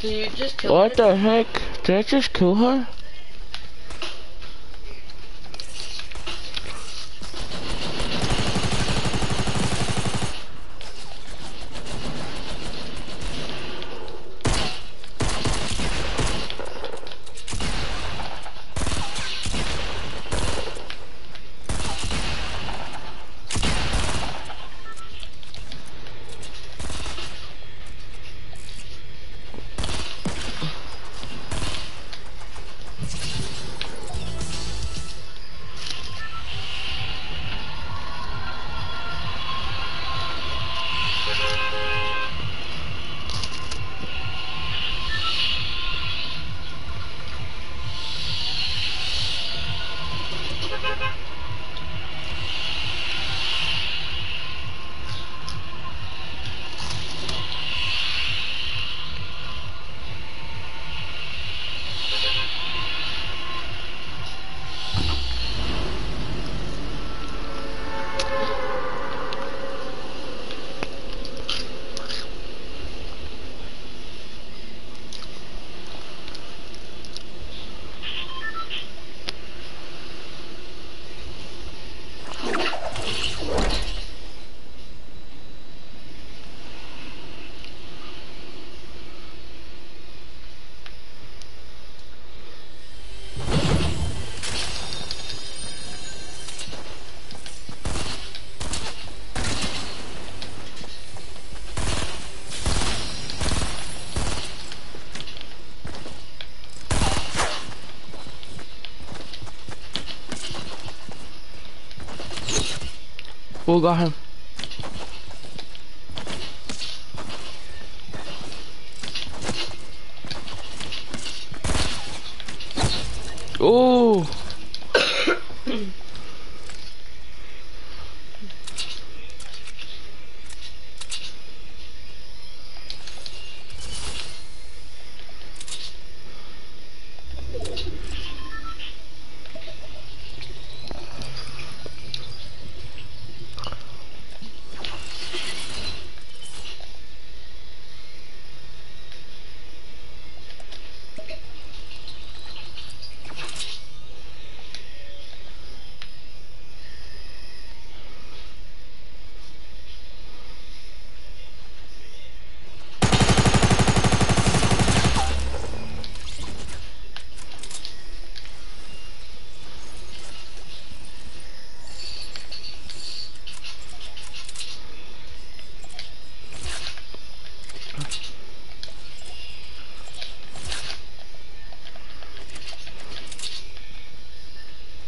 So you just killed her? What the heck? Did I just kill her? Oh, got him. Oh.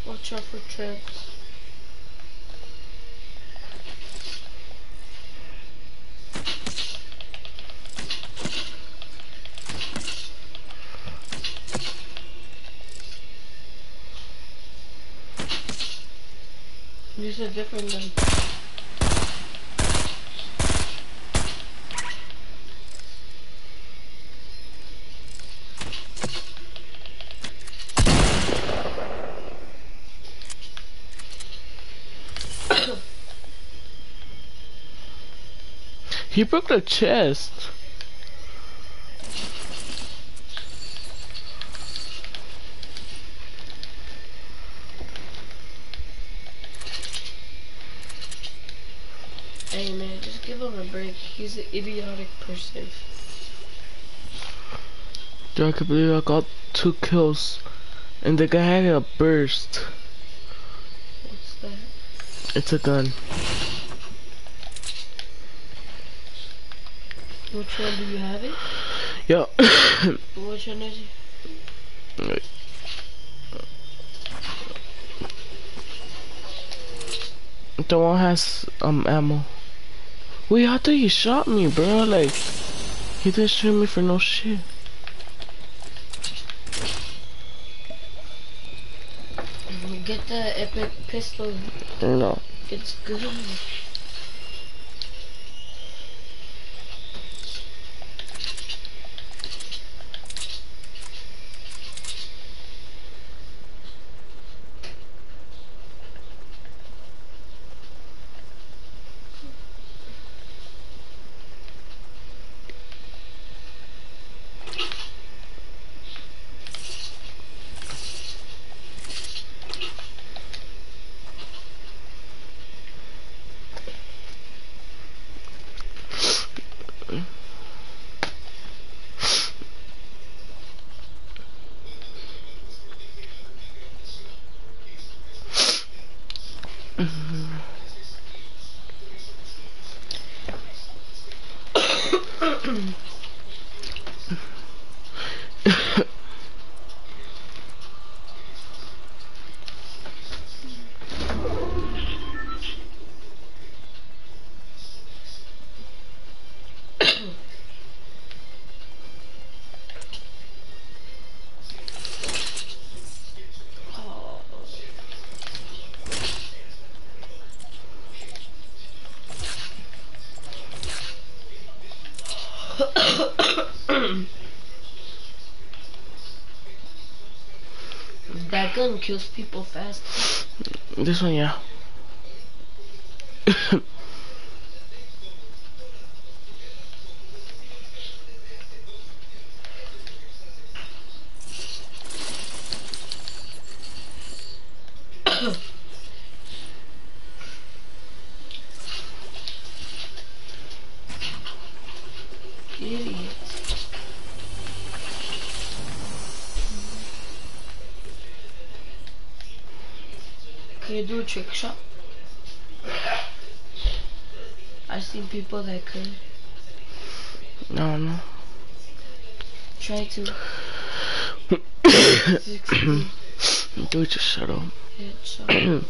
Watch out for traps. These are different than... He broke the chest. Hey man, just give him a break. He's an idiotic person. Dude, I can't believe I got 2 kills. And the guy had a burst. What's that? It's a gun. Which one do you have it? Yeah. Which one is it? Wait. The one has ammo. Wait, I thought you shot me, bro. Like, he didn't shoot me for no shit. Get the epic pistol. No. It's good. That gun kills people fast. This one, yeah. Do a trick shot. I've seen people that could. No. Try to. Do it yourself. Yeah, shotgun.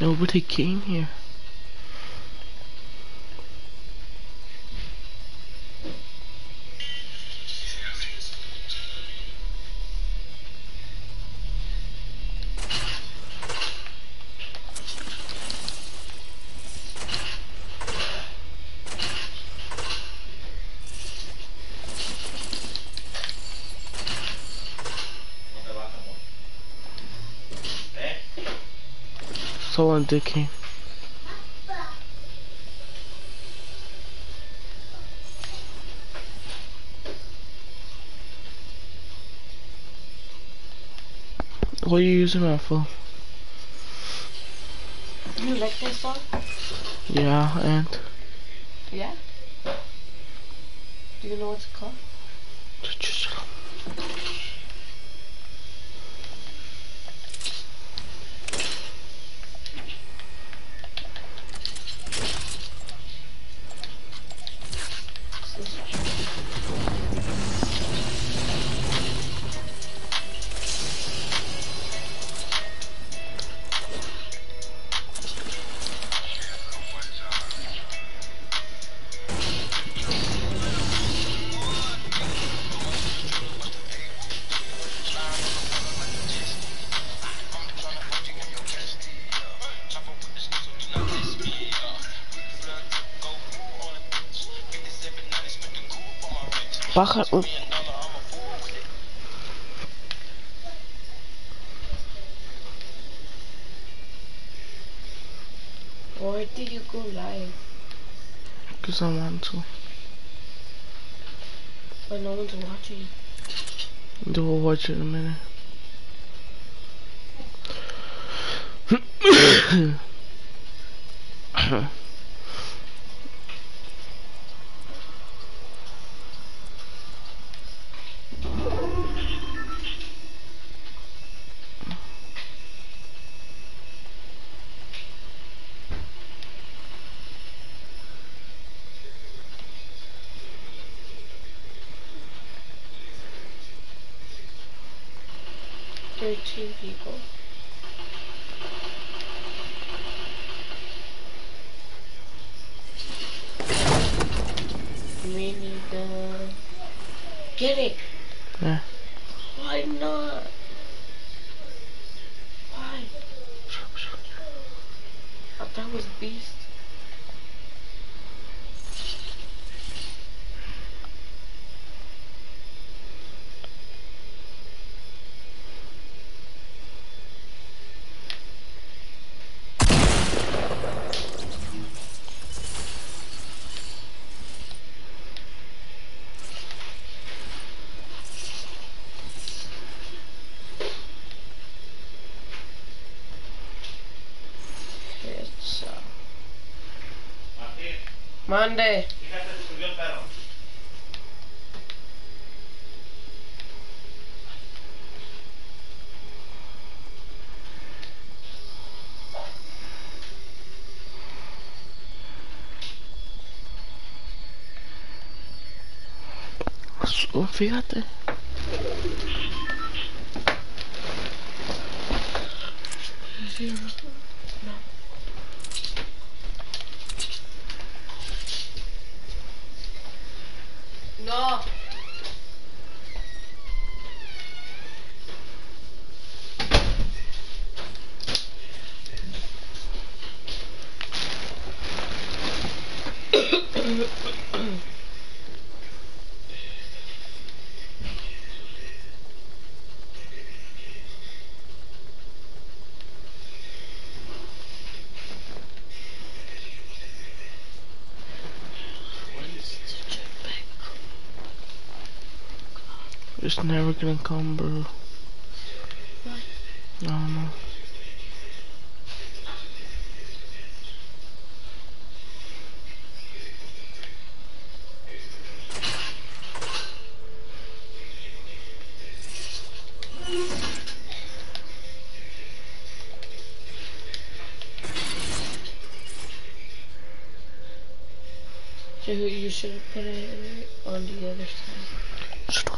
Nobody came here. So on Dickie. What are you using that for? You like this song? Yeah, and? Yeah? Do you know what it's called? Baja up. Why did you go live? Because I want to. But no one's watching. They will watch it in a minute. after two people. We need the... Get it! Yeah. Why not? Why? I thought it was Beast. Monday. Fíjate, se subió el perro. Fíjate. Sí, no. No. It's never gonna come, bro. What? I don't know. So you should have put it on the other side. Stop.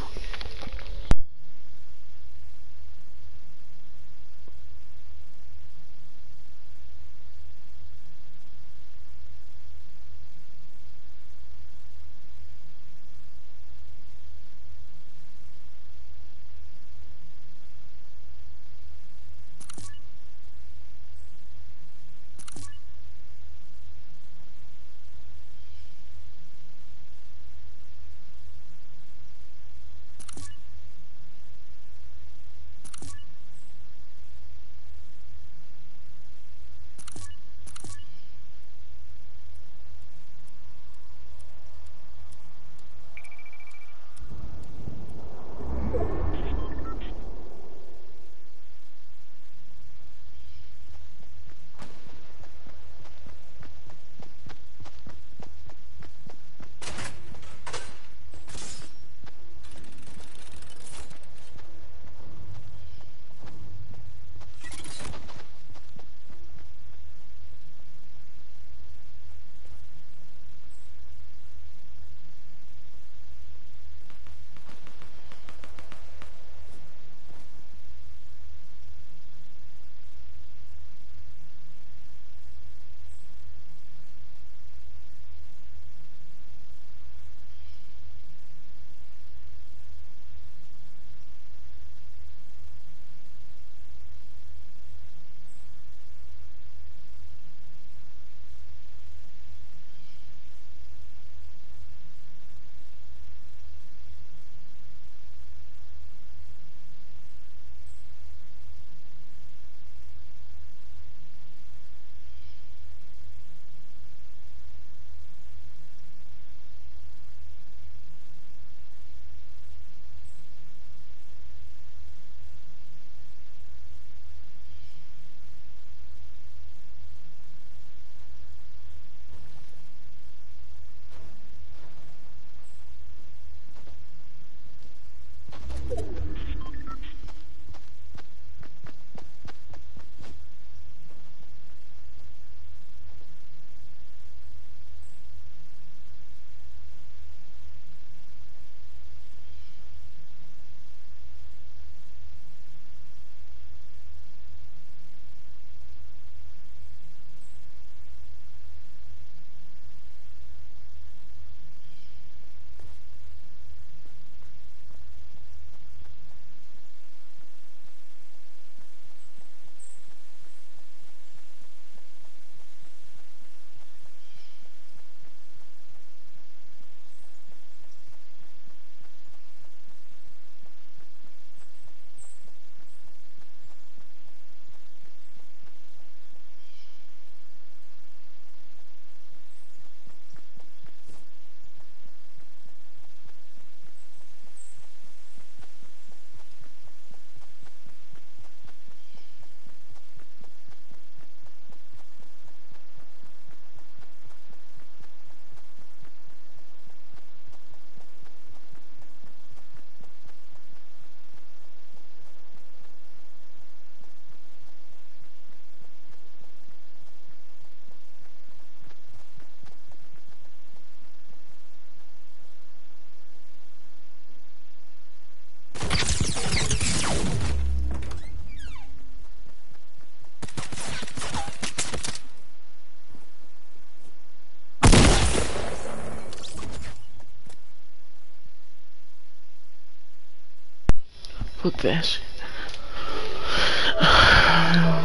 Put this.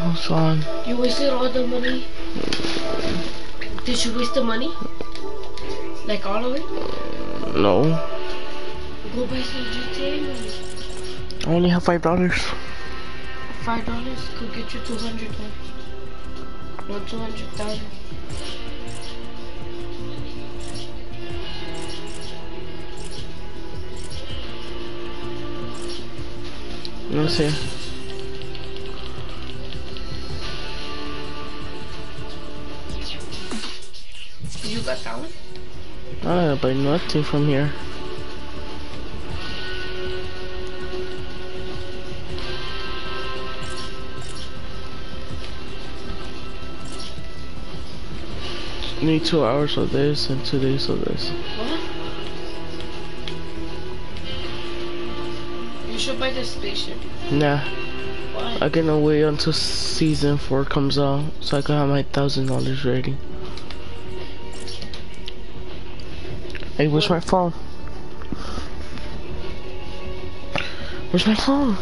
What's on? You wasted all the money? Did you waste the money? Like all of it? No. Go buy some GTA money. I only have $5. $5 could get you $200. No, 200,000. No sé. You got that one? I don't buy nothing from here. Need 2 hours of this and 2 days of this. What? You should buy the spaceship. Nah. Why? I can wait until season 4 comes out so I can have my $1,000 ready. Hey, where's my phone? Where's my phone?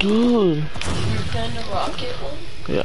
Dude. You're playing the rocket one? Yeah.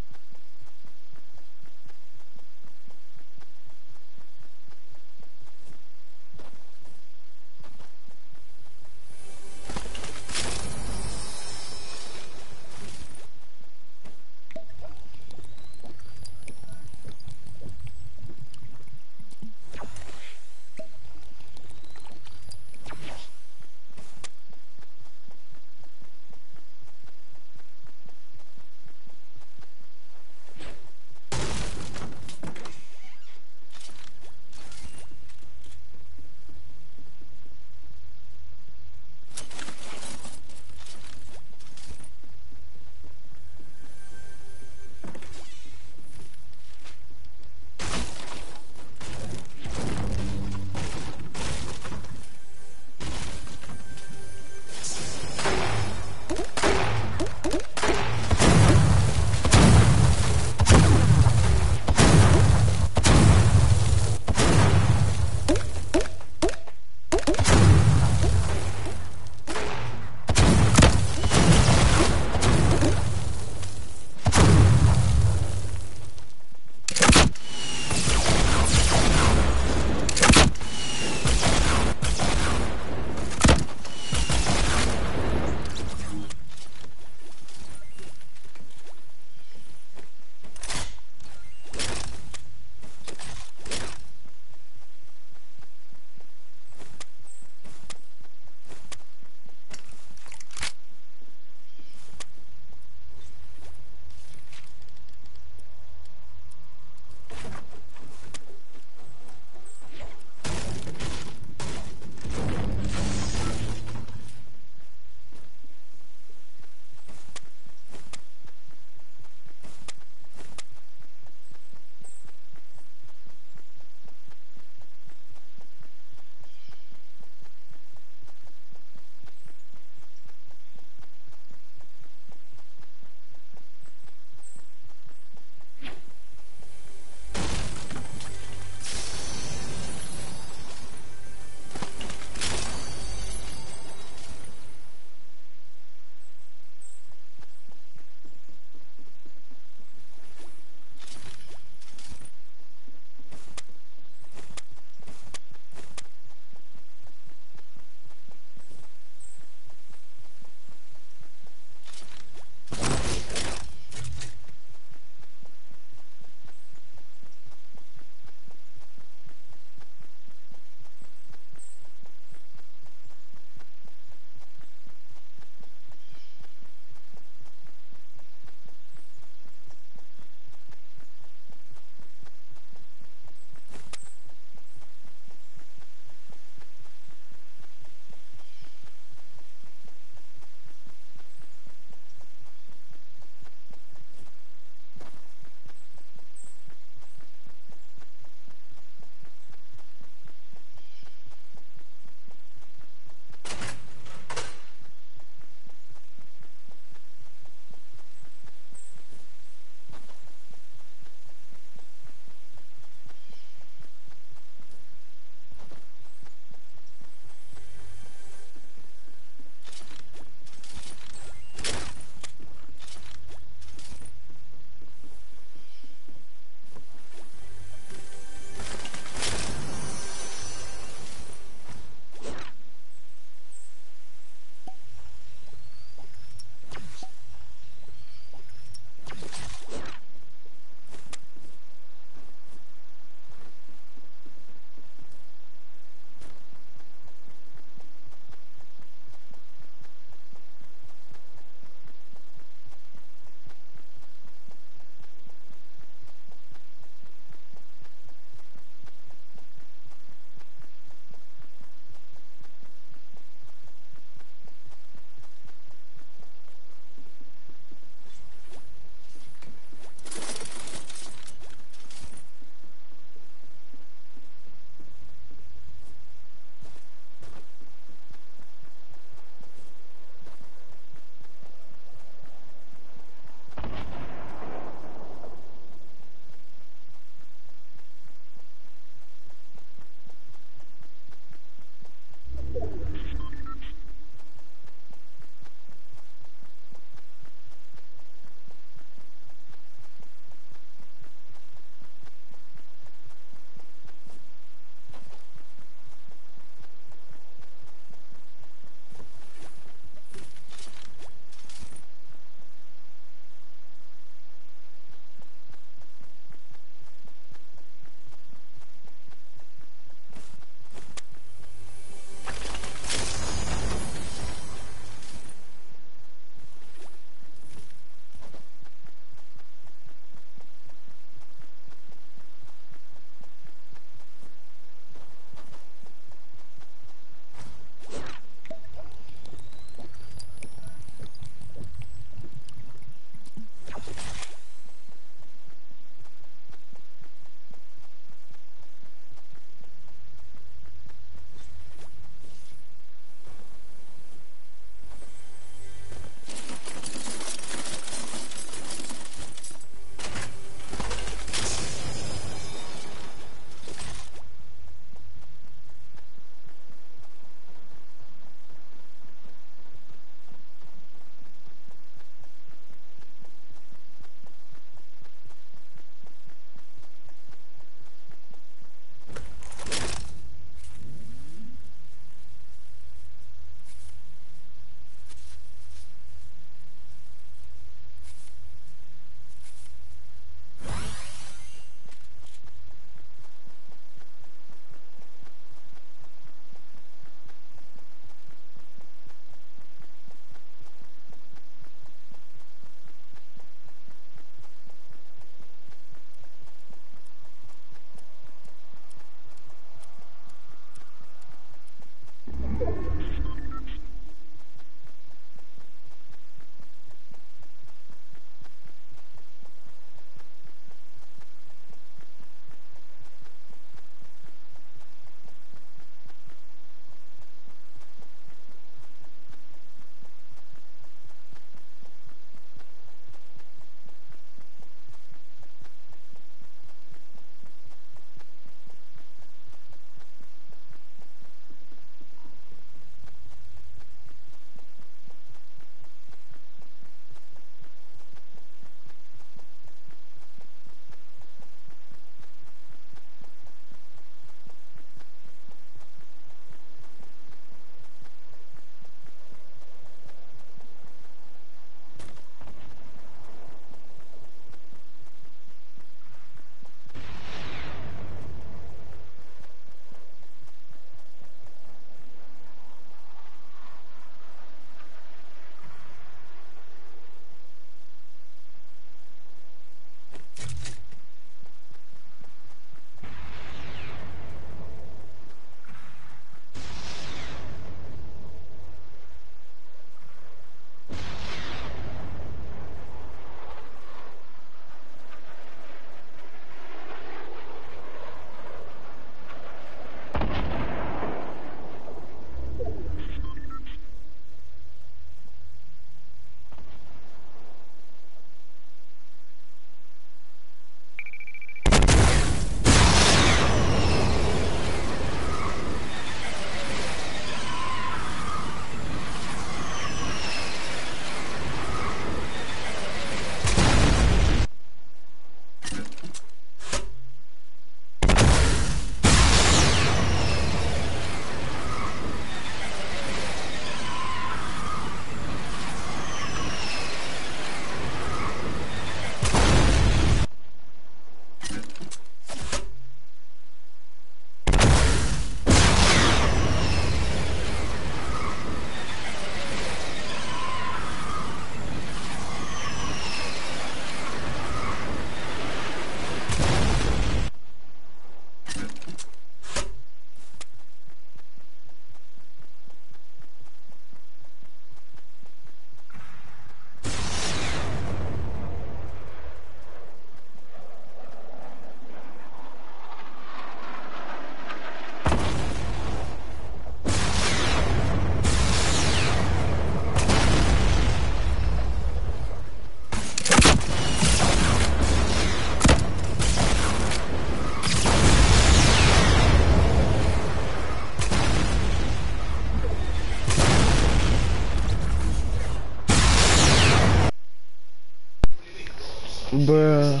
Bruh.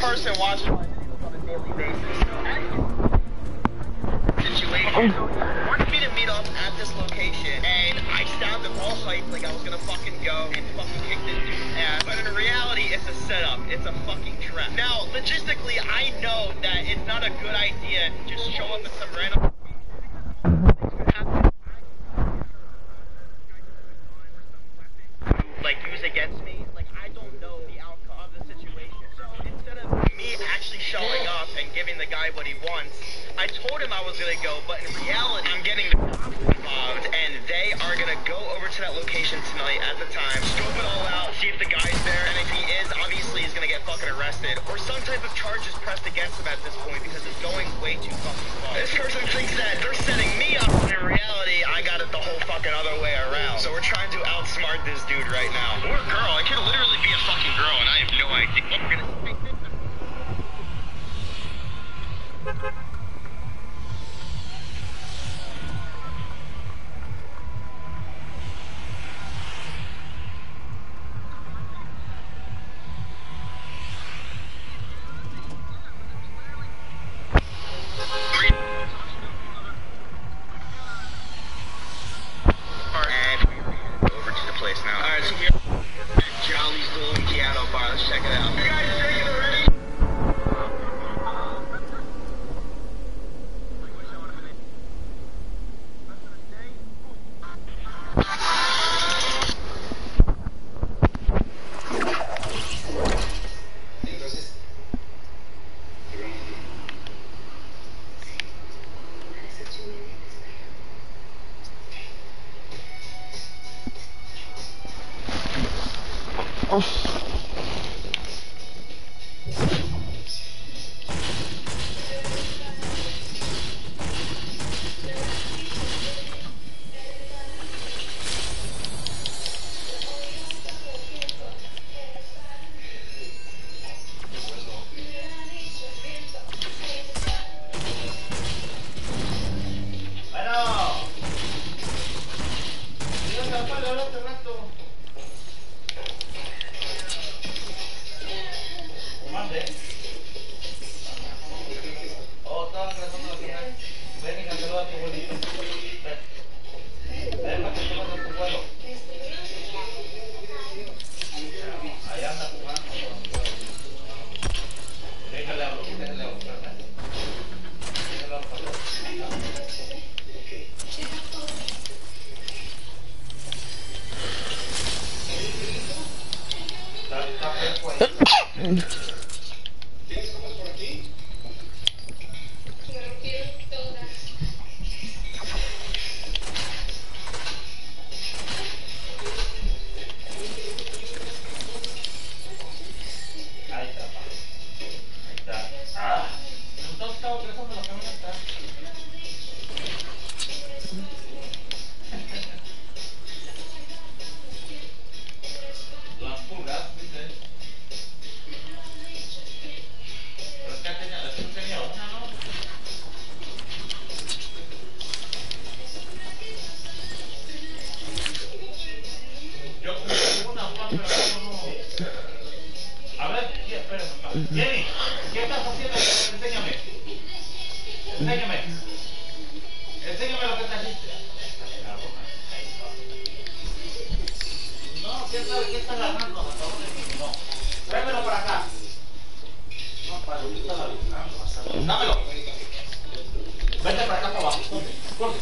Person watches my videos on a daily basis. Situation. Wanted me to meet up at this location, and I sounded all hyped like I was gonna fucking go and fucking kick this dude's ass. But in reality, it's a setup. It's a fucking trap. Now, logistically, I know that it's not a good idea to just show up at some random. Jenny, ¿qué estás haciendo? Enséñame. Enséñame. Enséñame lo que trajiste. No, ¿qué estás agarrando? Por favor, no. Tráemelo para acá. No, para lo que estás agarrando. Dámelo. Vete para acá para abajo. Corre.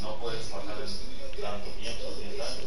No puedes pasar tanto tiempo, 10 años.